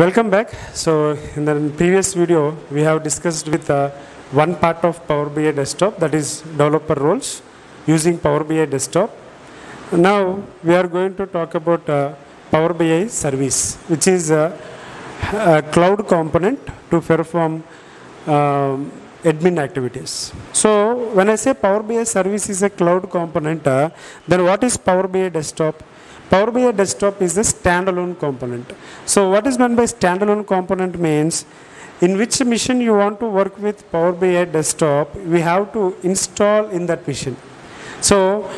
Welcome back. So in the previous video, we have discussed with one part of Power BI Desktop, that is developer roles using Power BI Desktop. Now we are going to talk about Power BI Service, which is a cloud component to perform admin activities. So when I say Power BI Service is a cloud component, then what is Power BI Desktop? Power BI Desktop is a standalone component. So what is meant by standalone component means, in which mission you want to work with Power BI Desktop, we have to install in that mission. So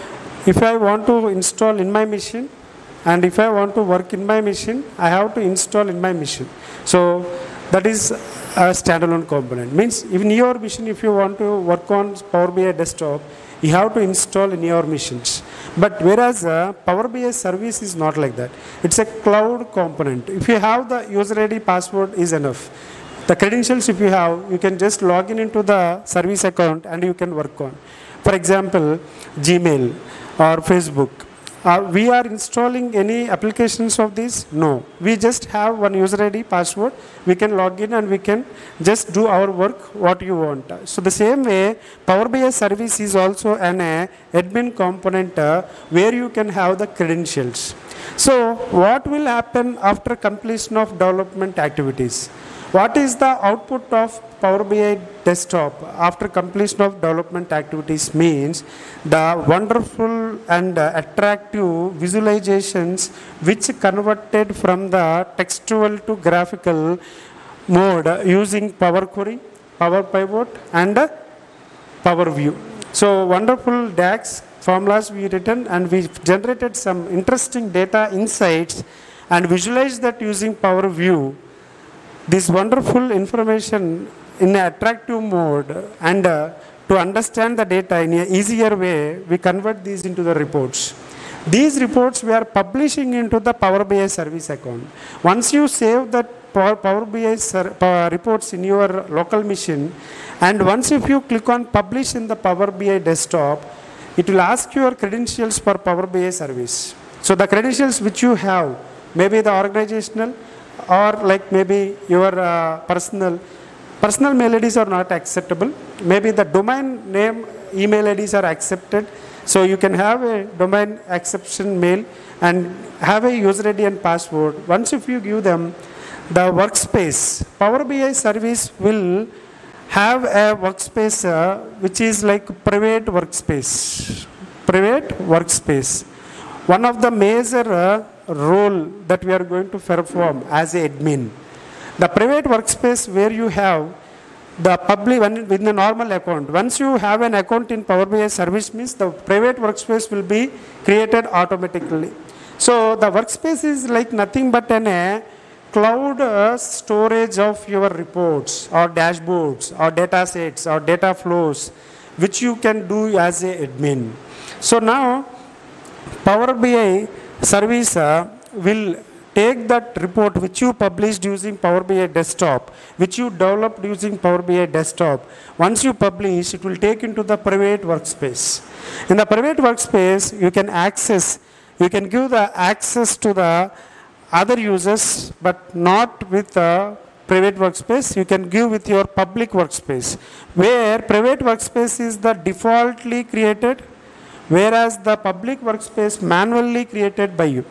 if I want to install in my mission, and if I want to work in my mission, I have to install in my mission. So that is a standalone component. Means in your mission, if you want to work on Power BI Desktop, you have to install in your missions. But whereas Power BI Service is not like that. It's a cloud component. If you have the user ID, password is enough. The credentials if you have, you can just log in into the service account and you can work on. For example, Gmail or Facebook. We are installing any applications of this? No. We just have one user ID, password. We can log in and we can just do our work what you want. So the same way, Power BI Service is also an admin component where you can have the credentials. So what will happen after completion of development activities? What is the output of Power BI Desktop after completion of development activities means the wonderful and attractive visualizations which converted from the textual to graphical mode using Power Query, Power Pivot and Power View. So wonderful DAX formulas we written and we generated some interesting data insights and visualized that using Power View. This wonderful information in an attractive mode and to understand the data in an easier way, we convert these into the reports. These reports we are publishing into the Power BI Service account. Once you save that Power BI reports in your local machine, and once if you click on publish in the Power BI Desktop, it will ask your credentials for Power BI Service. So the credentials which you have, maybe the organizational, or like maybe your personal mail IDs are not acceptable. Maybe the domain name email IDs are accepted. So you can have a domain exception mail and have a user ID and password. Once if you give them the workspace, Power BI Service will have a workspace which is like private workspace. Private workspace. One of the major role that we are going to perform as an admin. The private workspace where you have the public within a normal account. Once you have an account in Power BI Service means the private workspace will be created automatically. So the workspace is like nothing but an cloud storage of your reports or dashboards or data sets or data flows which you can do as an admin. So now Power BI Service will take that report which you published using Power BI Desktop, which you developed using Power BI Desktop. Once you publish, it will take into the private workspace. In the private workspace, you can access, you can give the access to the other users, but not with the private workspace. You can give with your public workspace, where private workspace is the defaultly created, whereas the public workspace manually created by you.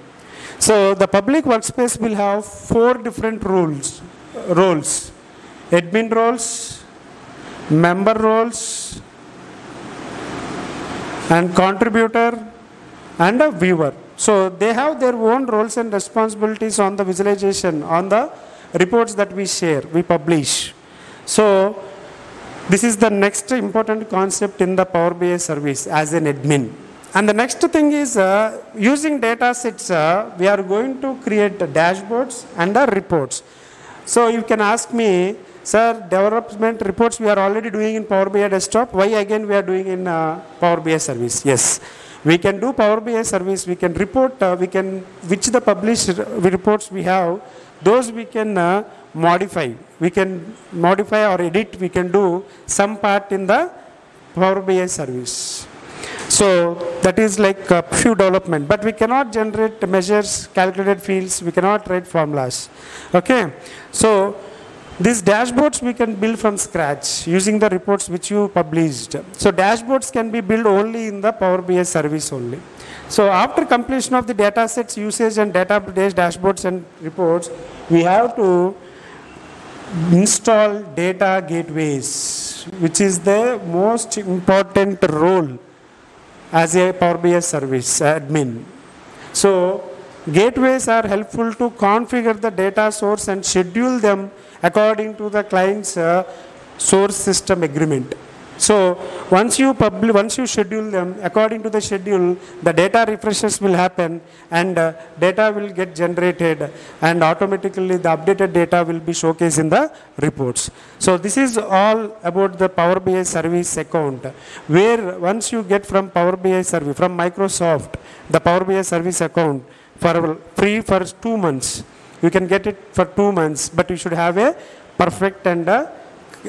So the public workspace will have four different roles. Admin roles, member roles, and contributor, and a viewer. So they have their own roles and responsibilities on the visualization, on the reports that we share, we publish. So this is the next important concept in the Power BI Service as an admin. And the next thing is using data sets, we are going to create dashboards and reports. So you can ask me, sir, development reports we are already doing in Power BI Desktop, why again we are doing in Power BI Service? Yes, we can do Power BI Service, we can report, which the published reports we have, those we can modify or edit, we can do some part in the Power BI Service. So that is like a few development, but we cannot generate measures, calculated fields, we cannot write formulas. Okay, so these dashboards we can build from scratch using the reports which you published. So dashboards can be built only in the Power BI service only. So after completion of the data sets, usage and database dashboards and reports, we have to install data gateways, which is the most important role as a Power BI service admin. So gateways are helpful to configure the data source and schedule them according to the client's source system agreement. So once you schedule them according to the schedule, the data refreshes will happen and data will get generated, and automatically the updated data will be showcased in the reports. So this is all about the Power BI service account, where once you get from Power BI service, from Microsoft, the Power BI service account for free for 2 months. You can get it for 2 months, but you should have a perfect and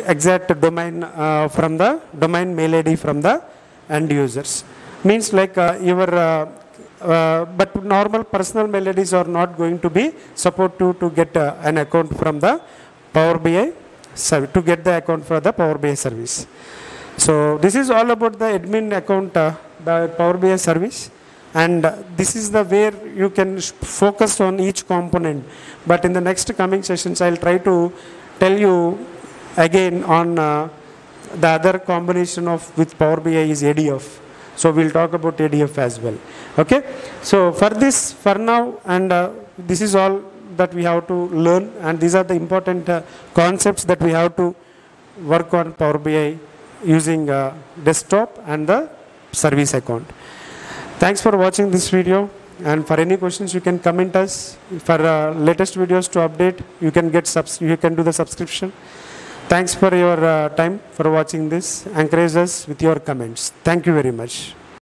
exact domain from the domain mail ID from the end users. Means like but normal personal mail IDs are not going to be supported to get an account from the Power BI service, to get the account for the Power BI service. So this is all about the admin account, the Power BI service. And this is the where you can focus on each component. But in the next coming sessions, I'll try to tell you again on the other combination of with Power BI is ADF. So we'll talk about ADF as well. Okay. So for this, for now, and this is all that we have to learn. And these are the important concepts that we have to work on Power BI using desktop and the service account. Thanks for watching this video, and for any questions you can comment us. For latest videos to update, you can get you can do the subscription. Thanks for your time for watching this. Encourage us with your comments. Thank you very much.